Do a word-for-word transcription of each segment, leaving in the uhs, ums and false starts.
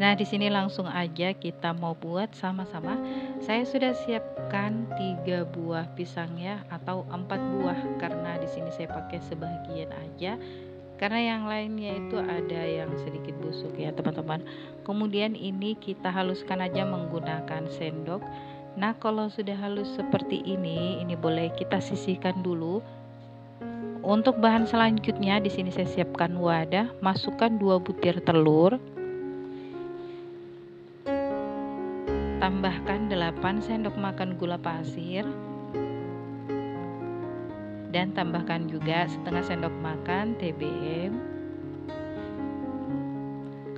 Nah, di sini langsung aja kita mau buat sama-sama. Saya sudah siapkan tiga buah pisang ya, atau empat buah karena di sini saya pakai sebagian aja. Karena yang lainnya itu ada yang sedikit busuk ya, teman-teman. Kemudian ini kita haluskan aja menggunakan sendok. Nah, kalau sudah halus seperti ini, ini boleh kita sisihkan dulu. Untuk bahan selanjutnya di sini saya siapkan wadah, masukkan dua butir telur. Tambahkan delapan sendok makan gula pasir. Dan tambahkan juga setengah sendok makan T B M.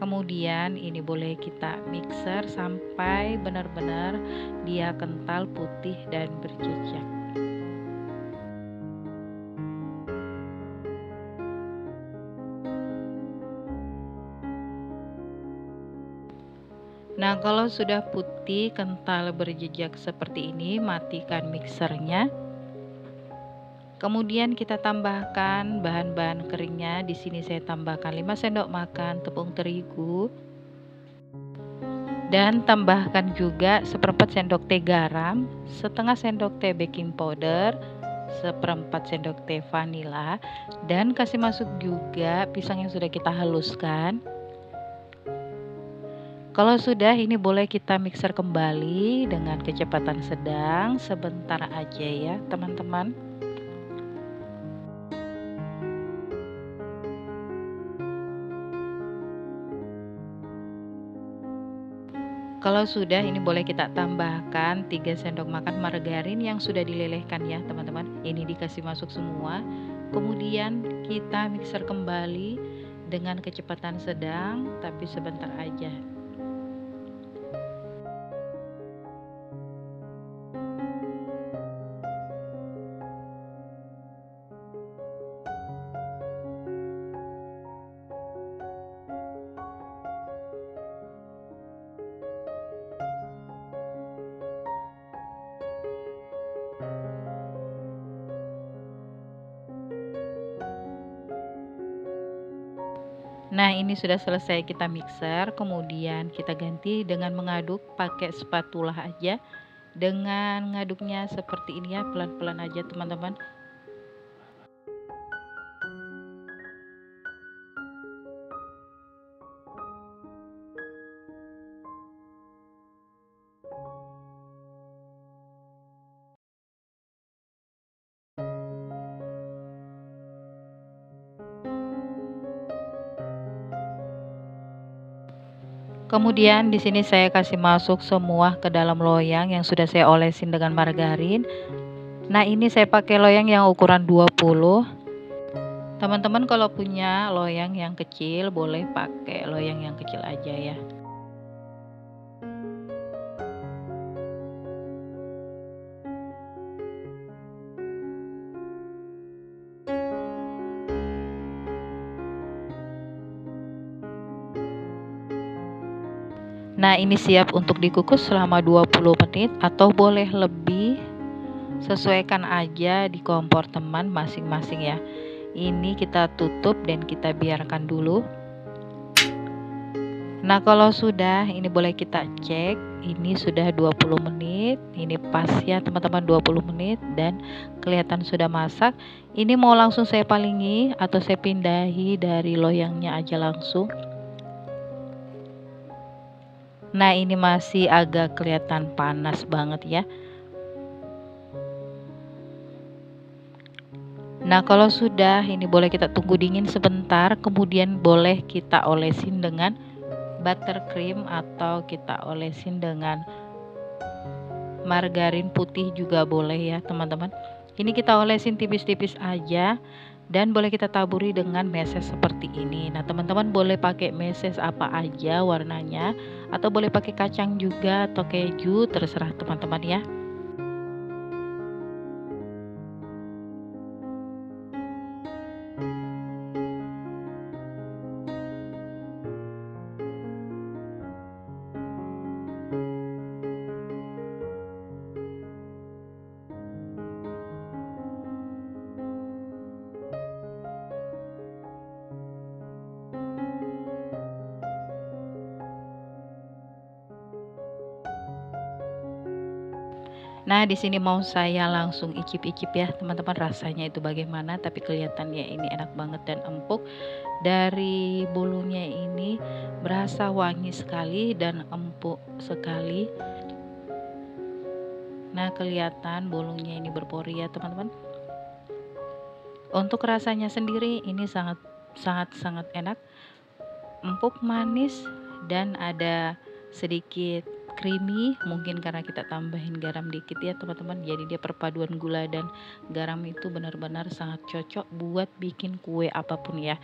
Kemudian ini boleh kita mixer sampai benar-benar dia kental, putih dan berjejak. Nah, kalau sudah putih, kental, berjejak seperti ini, matikan mixernya. Kemudian kita tambahkan bahan-bahan keringnya. Di sini saya tambahkan lima sendok makan tepung terigu dan tambahkan juga seperempat sendok teh garam, setengah sendok teh baking powder, seperempat sendok teh vanila, dan kasih masuk juga pisang yang sudah kita haluskan. Kalau sudah, ini boleh kita mixer kembali dengan kecepatan sedang sebentar aja ya, teman-teman. Kalau sudah, ini boleh kita tambahkan tiga sendok makan margarin yang sudah dilelehkan ya, teman-teman. Ini dikasih masuk semua. Kemudian kita mixer kembali dengan kecepatan sedang tapi sebentar aja. Nah, ini sudah selesai kita mixer, kemudian kita ganti dengan mengaduk pakai spatula aja. Dengan ngaduknya seperti ini ya, pelan-pelan aja, teman-teman. Kemudian di sini saya kasih masuk semua ke dalam loyang yang sudah saya olesin dengan margarin. Nah, ini saya pakai loyang yang ukuran dua puluh. Teman-teman kalau punya loyang yang kecil boleh pakai loyang yang kecil aja ya. Nah, ini siap untuk dikukus selama dua puluh menit atau boleh lebih, sesuaikan aja di kompor teman masing-masing ya. Ini kita tutup dan kita biarkan dulu. Nah, kalau sudah, ini boleh kita cek. Ini sudah dua puluh menit, ini pas ya teman-teman, dua puluh menit dan kelihatan sudah masak. Ini mau langsung saya palingi atau saya pindahi dari loyangnya aja langsung. Nah, ini masih agak kelihatan panas banget ya. Nah, kalau sudah, ini boleh kita tunggu dingin sebentar. Kemudian boleh kita olesin dengan buttercream atau kita olesin dengan margarin putih juga boleh ya, teman-teman. Ini kita olesin tipis-tipis aja. Dan boleh kita taburi dengan meses seperti ini. Nah, teman-teman boleh pakai meses apa aja warnanya, atau boleh pakai kacang juga atau keju, terserah teman-teman ya. Nah, di sini mau saya langsung icip-icip ya teman-teman, rasanya itu bagaimana, tapi kelihatannya ini enak banget dan empuk. Dari bulunya ini berasa wangi sekali dan empuk sekali. Nah, kelihatan bulunya ini berpori ya teman-teman. Untuk rasanya sendiri ini sangat sangat sangat enak, empuk, manis, dan ada sedikit creamy, mungkin karena kita tambahin garam dikit ya teman-teman. Jadi dia perpaduan gula dan garam itu benar-benar sangat cocok buat bikin kue apapun ya.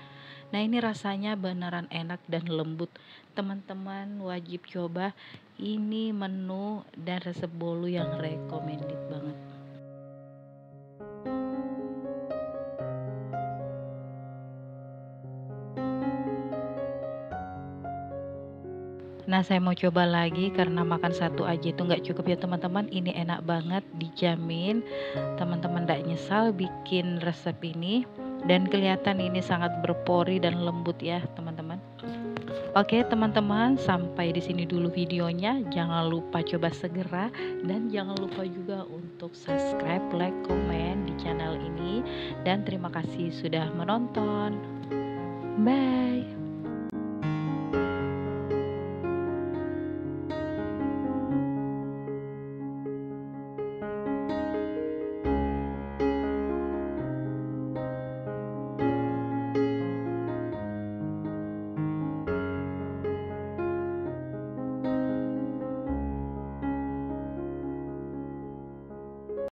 Nah, ini rasanya beneran enak dan lembut. Teman-teman wajib coba ini menu dan resep bolu yang recommended banget. Nah, saya mau coba lagi karena makan satu aja itu nggak cukup ya teman-teman. Ini enak banget, dijamin teman-teman nggak nyesal bikin resep ini. Dan kelihatan ini sangat berpori dan lembut ya teman-teman. Oke teman-teman, sampai di sini dulu videonya. Jangan lupa coba segera, dan jangan lupa juga untuk subscribe, like, komen di channel ini. Dan terima kasih sudah menonton. Bye.